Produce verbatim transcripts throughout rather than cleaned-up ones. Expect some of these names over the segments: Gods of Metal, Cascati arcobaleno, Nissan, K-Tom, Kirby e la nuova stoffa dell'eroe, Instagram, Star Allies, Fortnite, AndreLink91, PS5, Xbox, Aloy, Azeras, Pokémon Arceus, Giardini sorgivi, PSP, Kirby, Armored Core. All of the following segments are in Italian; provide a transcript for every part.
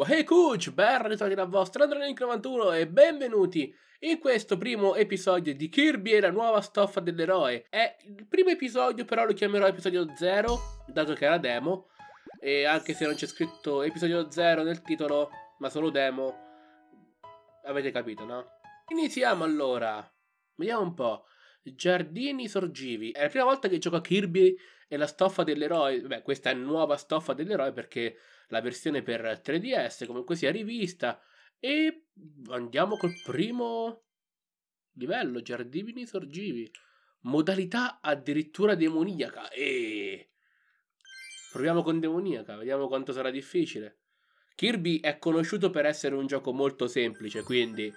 Wahey Coach, ben ritrovati dal vostro AndreLink novantuno e benvenuti in questo primo episodio di Kirby e la nuova stoffa dell'eroe. È il primo episodio, però lo chiamerò episodio zero, dato che è la demo. E anche se non c'è scritto episodio zero nel titolo, ma solo demo, avete capito, no? Iniziamo allora, vediamo un po'. Giardini sorgivi. È la prima volta che gioco a Kirby e la stoffa dell'eroe. Beh, questa è nuova stoffa dell'eroe perché la versione per tre D S comunque sia rivista. E andiamo col primo livello, Giardini sorgivi. Modalità addirittura demoniaca. E proviamo con demoniaca, vediamo quanto sarà difficile. Kirby è conosciuto per essere un gioco molto semplice, quindi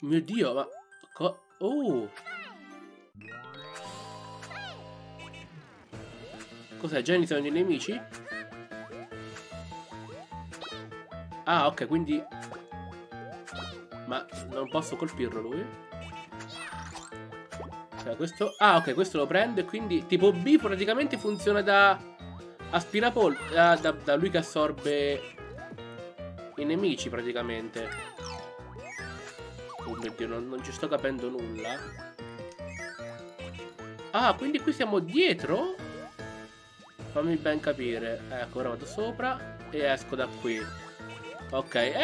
mio Dio, ma co oh! Cos'è? Già iniziano i nemici? Ah, ok, quindi... ma non posso colpirlo lui? Cioè, questo... ah, ok, questo lo prendo e quindi... tipo B praticamente funziona da... aspirapolvere... Da, da, da lui che assorbe... i nemici praticamente. Oh mio Dio, non, non ci sto capendo nulla. Ah, quindi qui siamo dietro? Fammi ben capire. Ecco, ora vado sopra e esco da qui. Ok, eh,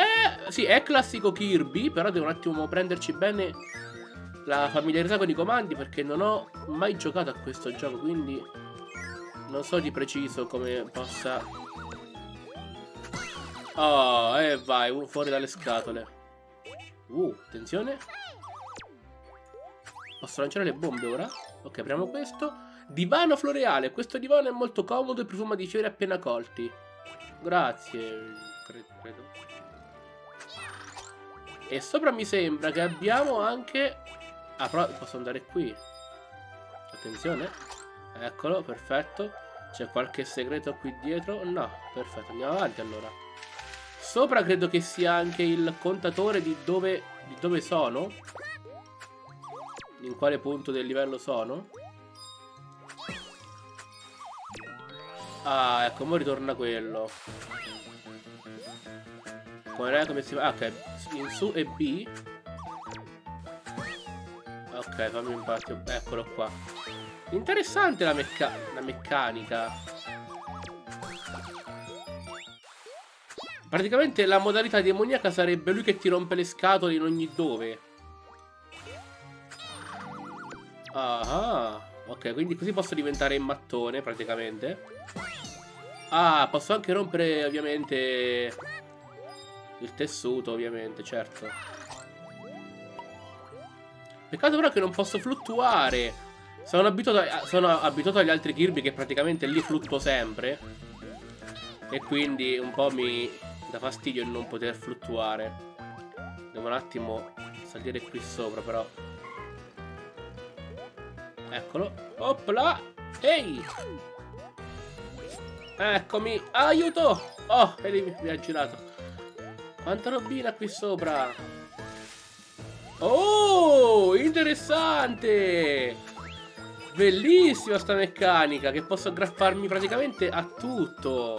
sì, è classico Kirby, però devo un attimo prenderci bene la familiarità con i comandi, perché non ho mai giocato a questo gioco, quindi non so di preciso come possa... oh, e eh, vai, fuori dalle scatole. Uh, attenzione. Posso lanciare le bombe ora? Ok, apriamo questo. Divano floreale. Questo divano è molto comodo e profuma di fiori appena colti. Grazie, credo. E sopra mi sembra che abbiamo anche... ah, però posso andare qui. Attenzione. Eccolo, perfetto. C'è qualche segreto qui dietro? No, perfetto, andiamo avanti allora. Sopra credo che sia anche il contatore di dove, di dove sono, in quale punto del livello sono. Ah, ecco, mo ritorna quello. Com'è, come si fa? Ah, ok, in su e B. Ok, fammi un passo. Eccolo qua. Interessante la, mecca la meccanica. Praticamente la modalità demoniaca sarebbe lui che ti rompe le scatole in ogni dove. Ah, ok, quindi così posso diventare il mattone praticamente. Ah, posso anche rompere ovviamente il tessuto, ovviamente, certo. Peccato però che non posso fluttuare. Sono abituato, a, sono abituato agli altri Kirby che praticamente lì fluttuo sempre. E quindi un po' mi dà fastidio il non poter fluttuare. Devo un attimo salire qui sopra però. Eccolo. Opla. Ehi! Eccomi, aiuto! Oh, e lì mi ha girato. Quanta robina qui sopra. Oh, interessante. Bellissima sta meccanica, che posso aggrapparmi praticamente a tutto.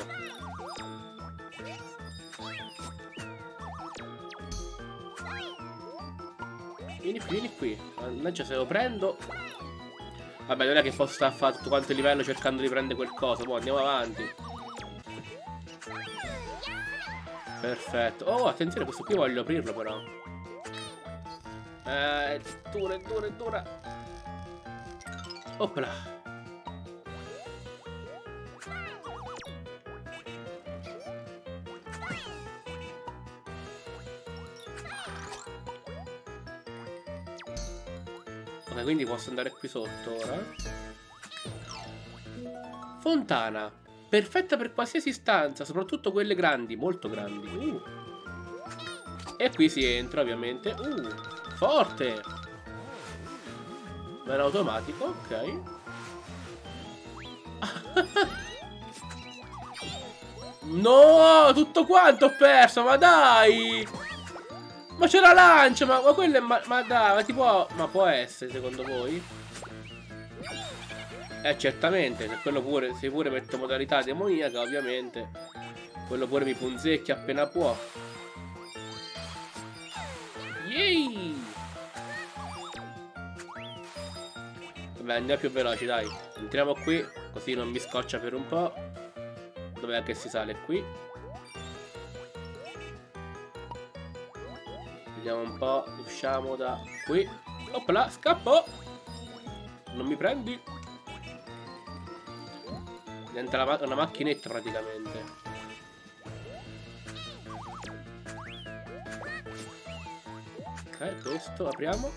Vieni qui, vieni qui. Mannaggia, se lo prendo. Vabbè, non è che posso stare a fare tutto quanto il livello cercando di prendere quel coso. Boh, andiamo avanti. Perfetto. Oh, attenzione, questo qui voglio aprirlo però. Eh, dura, dura, dura. Opla. Ok, quindi posso andare qui sotto ora. Fontana. Perfetta per qualsiasi stanza, soprattutto quelle grandi, molto grandi. uh. E qui si entra ovviamente. uh. Forte. Ma è automatico, ok. No, tutto quanto ho perso, ma dai! Ma c'è la lancia, ma, ma quello è... Ma, ma dai, ma ti può... ma può essere, secondo voi? Eh, certamente, se quello pure... se pure metto modalità demoniaca, ovviamente. Quello pure mi punzecchia appena può. Yay! Vabbè, andiamo più veloci, dai. Entriamo qui, così non mi scoccia per un po'. Dov'è che si sale? Qui. Vediamo un po', usciamo da qui. Oppla, scappo! Non mi prendi? Diventa ma una macchinetta praticamente. Ok, questo apriamo.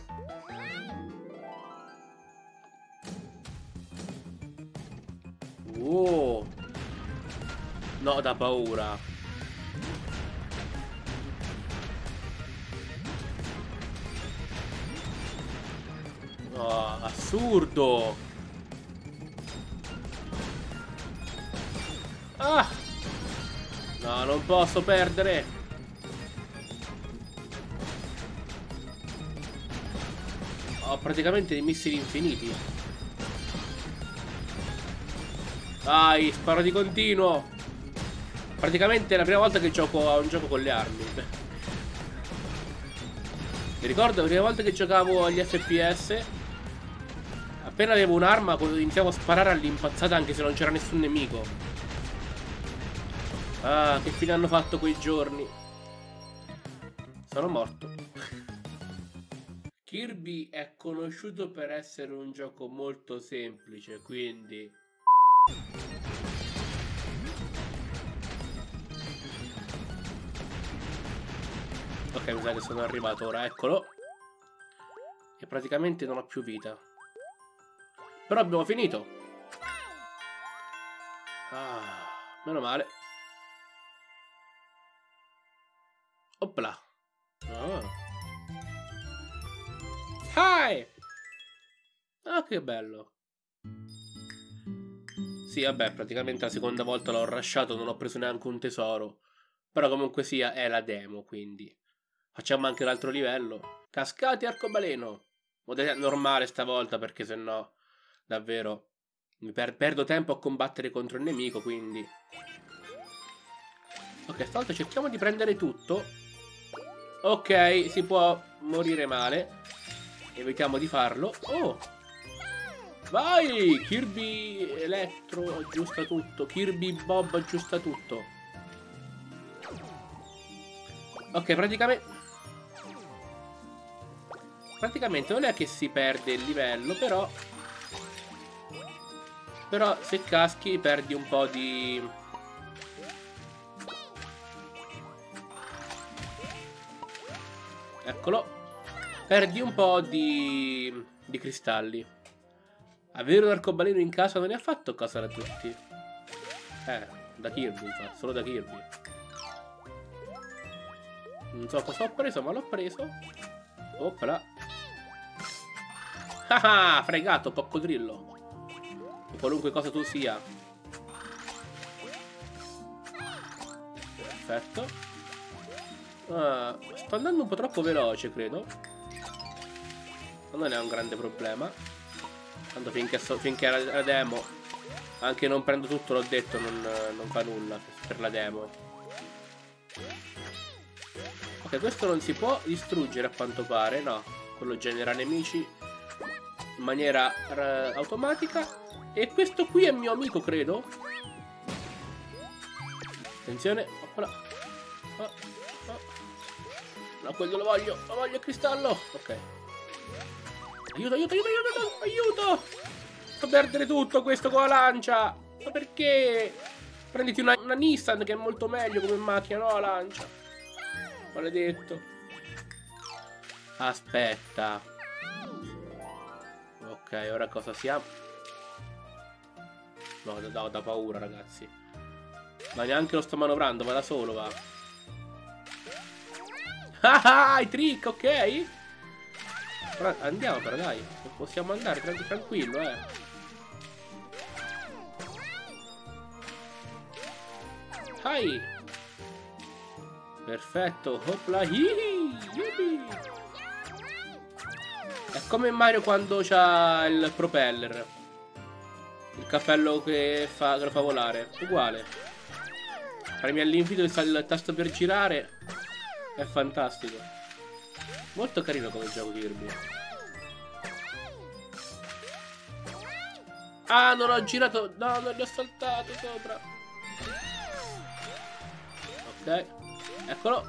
Wow. No, da paura. No, assurdo. Ah! No, non posso perdere. Ho praticamente dei missili infiniti. Dai, sparo di continuo. Praticamente è la prima volta che gioco a un gioco con le armi. Mi ricordo la prima volta che giocavo agli F P S, appena avevo un'arma iniziavo a sparare all'impazzata anche se non c'era nessun nemico. Ah, che fine hanno fatto quei giorni. Sono morto. Kirby è conosciuto per essere un gioco molto semplice, quindi... Ok, mi sa che sono arrivato ora, eccolo. E praticamente non ho più vita. Però abbiamo finito. Ah, meno male. Opla. Ah. Hi! Ah, che bello. Sì, vabbè, praticamente la seconda volta l'ho rushato, non ho preso neanche un tesoro. Però comunque sia, è la demo, quindi facciamo anche l'altro livello. Cascati arcobaleno. Modalità normale stavolta, perché sennò davvero mi per perdo tempo a combattere contro il nemico, quindi. Ok, stavolta cerchiamo di prendere tutto. Ok, si può morire male. Evitiamo di farlo. Oh! Vai! Kirby Elettro aggiusta tutto. Kirby Bob aggiusta tutto. Ok, praticamente... Praticamente non è che si perde il livello, però... Però se caschi perdi un po' di... Eccolo. Perdi un po' di, di cristalli. Avere un arcobaleno in casa non è affatto cosa da tutti. Eh, da Kirby, infatti, solo da Kirby. Non so cosa ho preso, ma l'ho preso. Opla. Ah, fregato, coccodrillo. Qualunque cosa tu sia. Perfetto. Ah, sto andando un po' troppo veloce, credo. Non è un grande problema. Tanto finché, so, finché è la, la demo. Anche non prendo tutto, l'ho detto, non, non fa nulla per la demo. Ok, questo non si può distruggere a quanto pare, no. Quello genera nemici in maniera uh, automatica. E questo qui è mio amico, credo. Attenzione. Oppola. Oh, oh. No, quello lo voglio. Lo voglio il cristallo. Ok. Aiuto, aiuto, aiuto, aiuto, aiuto! Sto a perdere tutto questo con la lancia! Ma perché? Prenditi una, una Nissan che è molto meglio come macchina, no la lancia! Maledetto! Aspetta! Ok, ora cosa siamo? No, ho da, da, da paura, ragazzi! Ma neanche lo sto manovrando, va da solo, va! Ah ah, i trick, ok? Andiamo però, dai, possiamo andare tranquillo, eh. Dai. Perfetto. Opla. Hihi. Hihi. È come Mario quando c'ha il propeller, il cappello che fa, che lo fa volare. Uguale. Premi all'infinito il, il tasto per girare. È fantastico. Molto carino come gioco Kirby. Ah, non ho girato. No, non gli ho saltato sopra. Ok. Eccolo.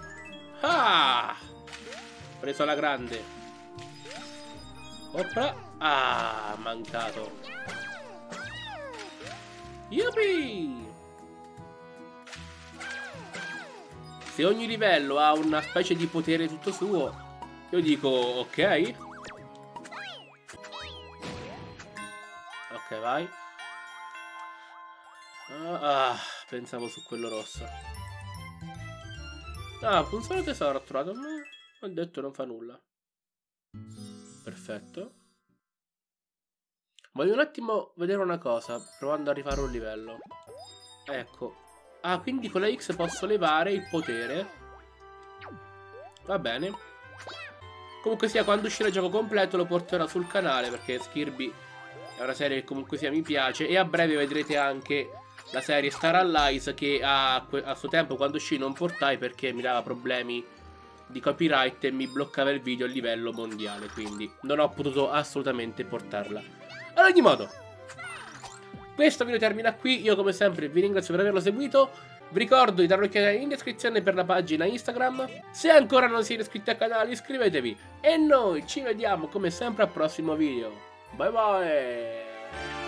Ah! Preso alla grande. Opra. Ah, mancato. Yuppie! Se ogni livello ha una specie di potere tutto suo, io dico ok. Ok, vai. Ah, ah, pensavo su quello rosso. Ah, un solo tesoro ho trovato, ma ho detto non fa nulla. Perfetto. Voglio un attimo vedere una cosa, provando a rifare un livello. Ecco. Ah, quindi con la X posso levare il potere. Va bene. Comunque sia, quando uscirà il gioco completo lo porterò sul canale, perché Kirby è una serie che comunque sia mi piace. E a breve vedrete anche la serie Star Allies, che a, a suo tempo quando uscì non portai perché mi dava problemi di copyright e mi bloccava il video a livello mondiale, quindi non ho potuto assolutamente portarla. Ad ogni modo, questo video termina qui, io come sempre vi ringrazio per averlo seguito, vi ricordo di dare un'occhiata in descrizione per la pagina Instagram, se ancora non siete iscritti al canale iscrivetevi e noi ci vediamo come sempre al prossimo video, bye bye!